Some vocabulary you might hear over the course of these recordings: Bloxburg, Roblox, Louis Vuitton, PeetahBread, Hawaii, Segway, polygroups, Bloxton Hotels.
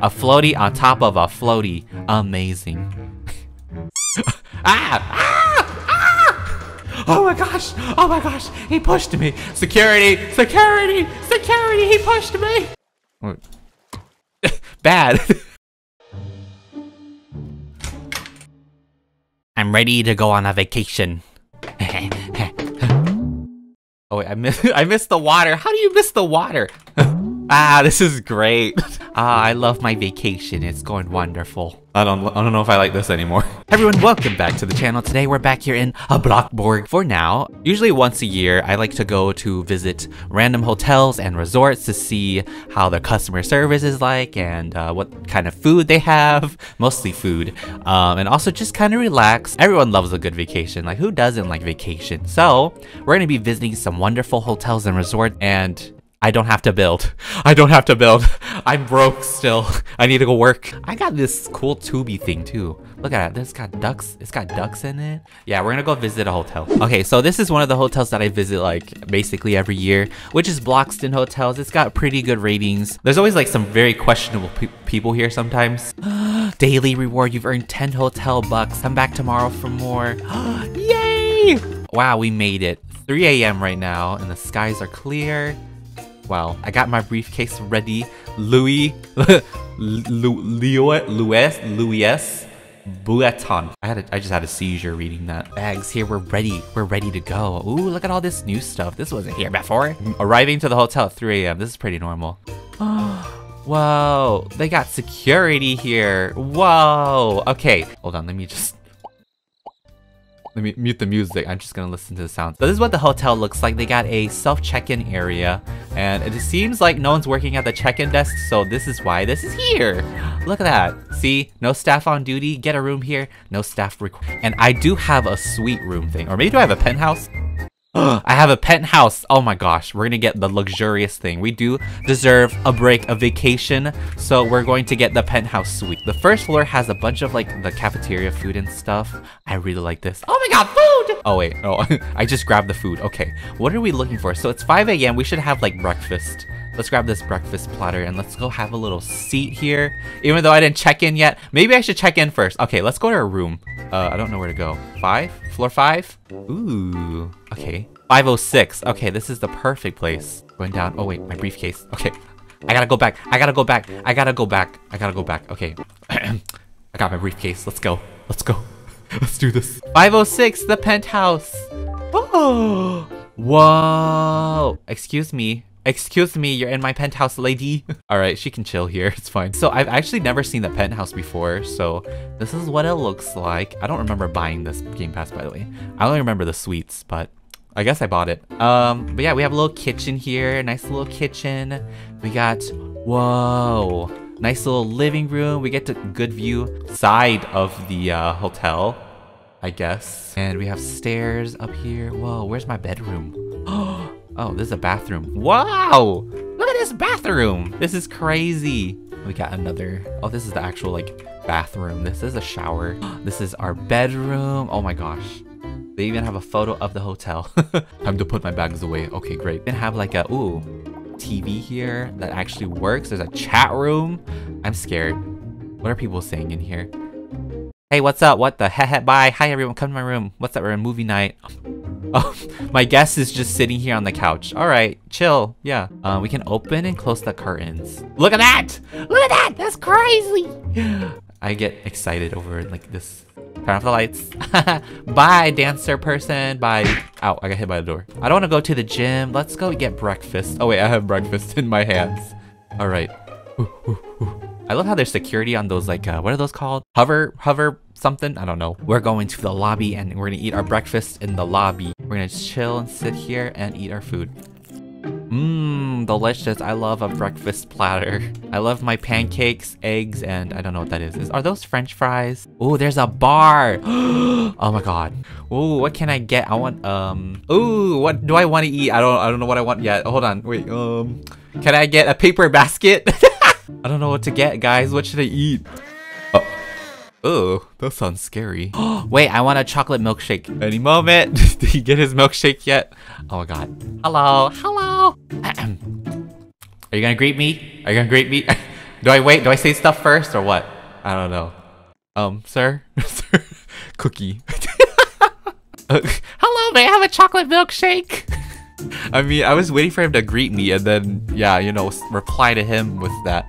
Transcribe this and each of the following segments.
A floaty on top of a floaty. Amazing. Oh my gosh! Oh my gosh! He pushed me! Security! Security! Security! He pushed me! Bad! I'm ready to go on a vacation. Oh wait, I missed the water. How do you miss the water? This is great. I love my vacation. It's going wonderful. I don't know if I like this anymore. Everyone, welcome back to the channel. Today we're back here in Bloxburg for now. Usually once a year, I like to go to visit random hotels and resorts to see how their customer service is like and what kind of food they have, mostly food, and also just kind of relax. Everyone loves a good vacation. Like, who doesn't like vacation? So we're gonna be visiting some wonderful hotels and resorts, and I don't have to build. I don't have to build. I'm broke still. I need to go work. I got this cool tubey thing too. Look at it. It's got ducks. It's got ducks in it. Yeah, we're gonna go visit a hotel. Okay, so this is one of the hotels that I visit like basically every year, which is Bloxton Hotels. It's got pretty good ratings. There's always like some very questionable people here sometimes. Daily reward. You've earned 10 hotel bucks. Come back tomorrow for more. Yay! Wow, we made it. 3 a.m. right now and the skies are clear. Wow, I got my briefcase ready. Louis Vuitton. I just had a seizure reading that. Bags here, we're ready to go. Ooh, look at all this new stuff. This wasn't here before. Arriving to the hotel at 3 a.m. This is pretty normal. Whoa, they got security here. Whoa, okay. Hold on, let me mute the music. I'm just gonna listen to the sound. So this is what the hotel looks like. They got a self-check-in area, and it seems like no one's working at the check-in desk, so this is why this is here. Look at that. See? No staff on duty. Get a room here. No staff required. And I do have a suite room thing. Or maybe do I have a penthouse? I have a penthouse. Oh my gosh. We're gonna get the luxurious thing. We do deserve a break, a vacation. So we're going to get the penthouse suite. The first floor has a bunch of like the cafeteria food and stuff. I really like this. Oh my god, food! Oh wait, oh, I just grabbed the food. Okay, what are we looking for? So it's 5 a.m. We should have like breakfast. Let's grab this breakfast platter and let's go have a little seat here. Even though I didn't check in yet, maybe I should check in first. Okay, let's go to our room. I don't know where to go. Floor 5? Ooh, okay. 506. Okay, this is the perfect place. Going down. Oh wait, my briefcase. Okay, I gotta go back. Okay, I got my briefcase. Let's go. Let's do this. 506, the penthouse. Oh, whoa. Excuse me, you're in my penthouse, lady. All right, she can chill here, it's fine. So I've actually never seen the penthouse before, so this is what it looks like. I don't remember buying this Game Pass, by the way. I only remember the suites, but I guess I bought it. But yeah, we have a little kitchen here, nice little kitchen. We got, whoa, nice little living room. We get a good view side of the hotel, I guess. And we have stairs up here. Whoa, where's my bedroom? Oh. Oh, this is a bathroom. Wow! Look at this bathroom! This is crazy. We got another. Oh, this is the actual, like, bathroom. This is a shower. This is our bedroom. Oh my gosh. They even have a photo of the hotel. Time to put my bags away. Okay, great. They have, like, a, ooh, TV here that actually works. There's a chat room. I'm scared. What are people saying in here? Hey, what's up? What the heck? Bye. Hi, everyone. Come to my room. What's up? We're in movie night. Oh, my guest is just sitting here on the couch. All right, chill. Yeah. We can open and close the curtains. Look at that! Look at that! That's crazy! I get excited over like this. Turn off the lights. Bye, dancer person. Bye. Ow, I got hit by the door. I don't want to go to the gym. Let's go get breakfast. Oh wait, I have breakfast in my hands. All right. Ooh. I love how there's security on those like, what are those called? Hover something? I don't know. We're going to the lobby and we're gonna eat our breakfast in the lobby. We're gonna chill and sit here and eat our food. Mmm, delicious. I love a breakfast platter. I love my pancakes, eggs, and I don't know what that is. Are those French fries? Ooh, there's a bar. Oh my god. Ooh, what can I get? I want, ooh, what do I want to eat? I don't know what I want yet. Hold on, wait, can I get a paper basket? I don't know what to get, guys. What should I eat? Oh, that sounds scary. Wait, I want a chocolate milkshake. Any moment. Did he get his milkshake yet? Oh my god. Hello. Hello. Are you gonna greet me? Do I wait? Do I say stuff first or what? I don't know. Sir? Sir? Cookie. Hello, may I have a chocolate milkshake? I mean, I was waiting for him to greet me and then, yeah, you know, reply to him with that.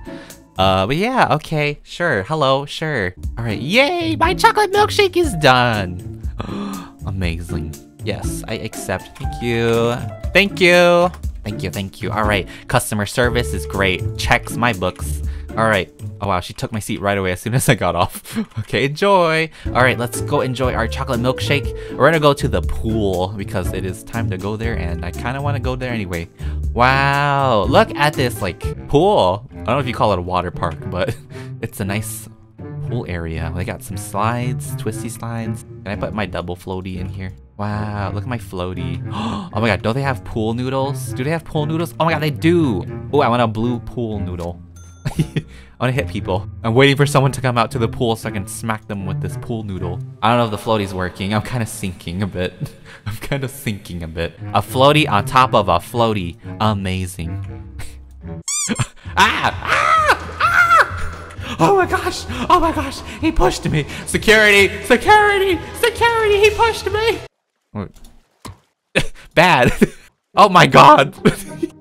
But yeah, okay, sure, hello, sure. Alright, yay, my chocolate milkshake is done! Amazing. Yes, I accept. Thank you. Thank you. Thank you, thank you. Alright, customer service is great. Checks my books. Alright. Oh wow, she took my seat right away as soon as I got off. Okay, enjoy! Alright, let's go enjoy our chocolate milkshake. We're gonna go to the pool because it is time to go there and I kinda wanna go there anyway. Wow, look at this, like, pool. I don't know if you call it a water park, but it's a nice pool area. They got some slides, twisty slides. Can I put my double floaty in here? Wow, look at my floaty. Oh my god, don't they have pool noodles? Do they have pool noodles? Oh my god, they do! Oh, I want a blue pool noodle. I wanna hit people. I'm waiting for someone to come out to the pool so I can smack them with this pool noodle. I don't know if the floaty's working. I'm kind of sinking a bit. I'm kind of sinking a bit. A floaty on top of a floaty. Amazing. Ah! Ah! Ah! Oh my gosh! Oh my gosh! He pushed me! Security! Security! Security! He pushed me! Bad! Oh my god!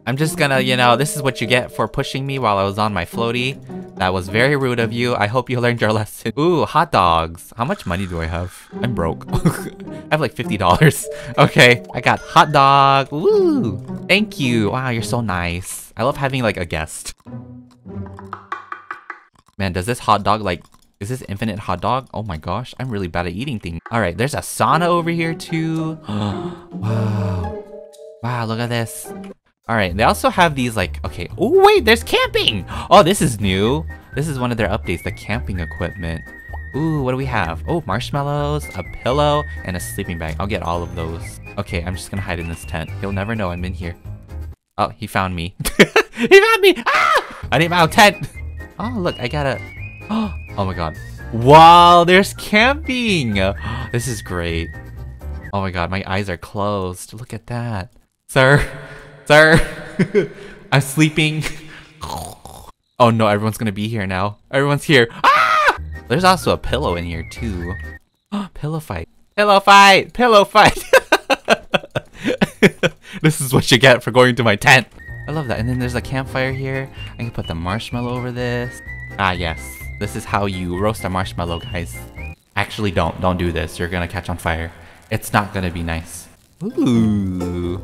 I'm just gonna, you know, this is what you get for pushing me while I was on my floaty. That was very rude of you. I hope you learned your lesson. Ooh, hot dogs. How much money do I have? I'm broke. I have like $50. Okay, I got hot dog. Woo! Thank you. Wow, you're so nice. I love having like a guest. Man, does this hot dog like... Is this infinite hot dog? Oh my gosh, I'm really bad at eating things. Alright, there's a sauna over here too. Wow. Wow, look at this. Alright, they also have these like, okay, oh wait, there's camping! Oh, this is new. This is one of their updates, the camping equipment. Ooh, what do we have? Oh, marshmallows, a pillow, and a sleeping bag. I'll get all of those. Okay, I'm just gonna hide in this tent. He'll never know I'm in here. Oh, he found me. He found me! Ah! I need my own tent! Oh, look, I got a... Oh my god. Wow, there's camping! This is great. Oh my god, my eyes are closed. Look at that. Sir. Sir, I'm sleeping. Oh no, everyone's gonna be here now. Everyone's here. Ah! There's also a pillow in here too. Pillow fight. Pillow fight. Pillow fight. This is what you get for going to my tent. I love that. And then there's a campfire here. I can put the marshmallow over this. Ah yes, this is how you roast a marshmallow, guys. Actually, don't do this. You're gonna catch on fire. It's not gonna be nice. Ooh.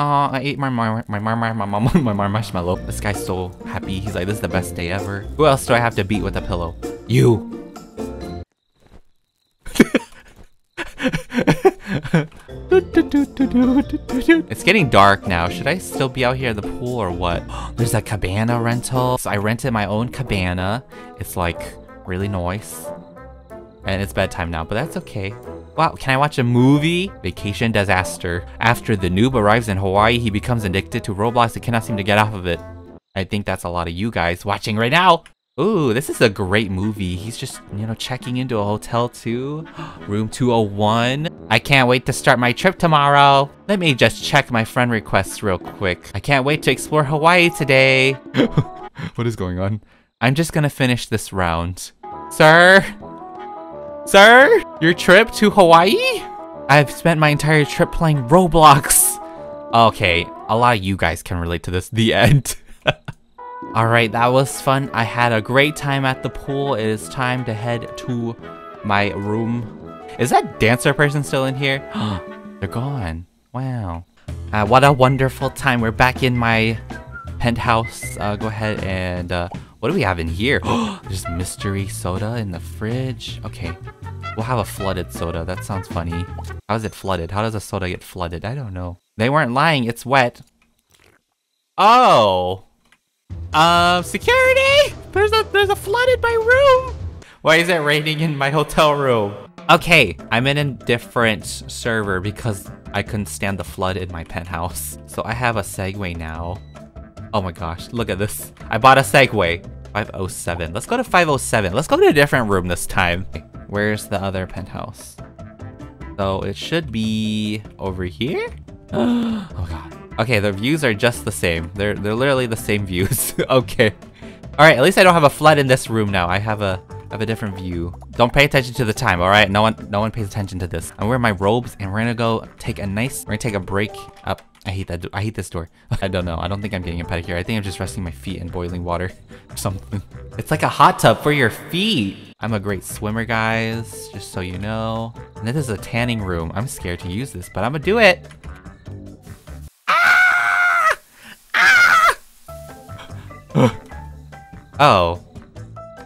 Aw, I ate my marshmallow. This guy's so happy. He's like, this is the best day ever. Who else do I have to beat with a pillow? You! It's getting dark now. Should I still be out here at the pool or what? There's a cabana rental. So I rented my own cabana. It's like, really nice. And it's bedtime now, but that's okay. Wow, can I watch a movie? Vacation disaster. After the noob arrives in Hawaii, he becomes addicted to Roblox and cannot seem to get off of it. I think that's a lot of you guys watching right now. Ooh, this is a great movie. He's just, you know, checking into a hotel too. Room 201. I can't wait to start my trip tomorrow. Let me just check my friend requests real quick. I can't wait to explore Hawaii today. What is going on? I'm just gonna finish this round. Sir? Sir, your trip to Hawaii? I've spent my entire trip playing Roblox. Okay, a lot of you guys can relate to this. The end. Alright, that was fun. I had a great time at the pool. It is time to head to my room. Is that dancer person still in here? They're gone. Wow. What a wonderful time. We're back in my penthouse. Go ahead and... what do we have in here? There's mystery soda in the fridge. Okay, we'll have a flooded soda. That sounds funny. How is it flooded? How does a soda get flooded? I don't know. They weren't lying. It's wet. Oh. Security? There's a flood in my room. Why is it raining in my hotel room? Okay, I'm in a different server because I couldn't stand the flood in my penthouse. So I have a segue now. Oh my gosh, look at this. I bought a Segway. 507. Let's go to 507. Let's go to a different room this time. Where's the other penthouse? So it should be over here? Oh god. Okay, the views are just the same. They're literally the same views. Okay. Alright, at least I don't have a flood in this room now. I have a different view. Don't pay attention to the time, alright? No one pays attention to this. I'm wearing my robes and we're gonna go take a nice, we're gonna take a break up. I hate that. I hate this door. I don't know. I don't think I'm getting a pedicure. I think I'm just resting my feet in boiling water or something. It's like a hot tub for your feet. I'm a great swimmer, guys, just so you know. And this is a tanning room. I'm scared to use this, but I'm gonna do it. Ah! Ah! Oh.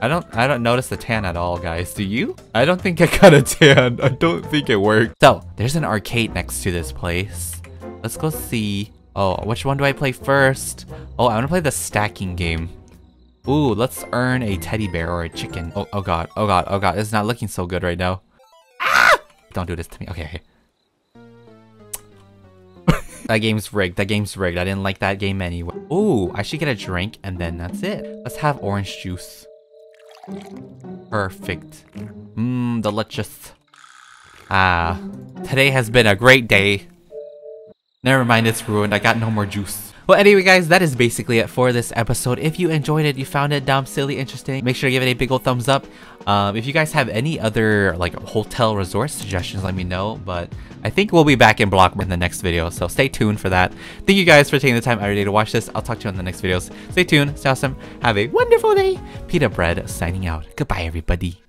I don't notice the tan at all, guys. Do you? I don't think I got a tan. I don't think it worked. So, there's an arcade next to this place. Let's go see. Oh, which one do I play first? Oh, I want to play the stacking game. Ooh, let's earn a teddy bear or a chicken. Oh, oh god, oh god, oh god. It's not looking so good right now. Ah! Don't do this to me. Okay, okay. That game's rigged. That game's rigged. I didn't like that game anyway. Ooh, I should get a drink and then that's it. Let's have orange juice. Perfect. Mmm, delicious. Ah, today has been a great day. Never mind, it's ruined. I got no more juice. Well, anyway, guys, that is basically it for this episode. If you enjoyed it, you found it dumb, silly, interesting, make sure to give it a big ol' thumbs up. If you guys have any other, like, hotel resort suggestions, let me know. But I think we'll be back in Bloxburg in the next video, so stay tuned for that. Thank you guys for taking the time every day to watch this. I'll talk to you in the next videos. Stay tuned. Stay awesome. Have a wonderful day. PeetahBread signing out. Goodbye, everybody.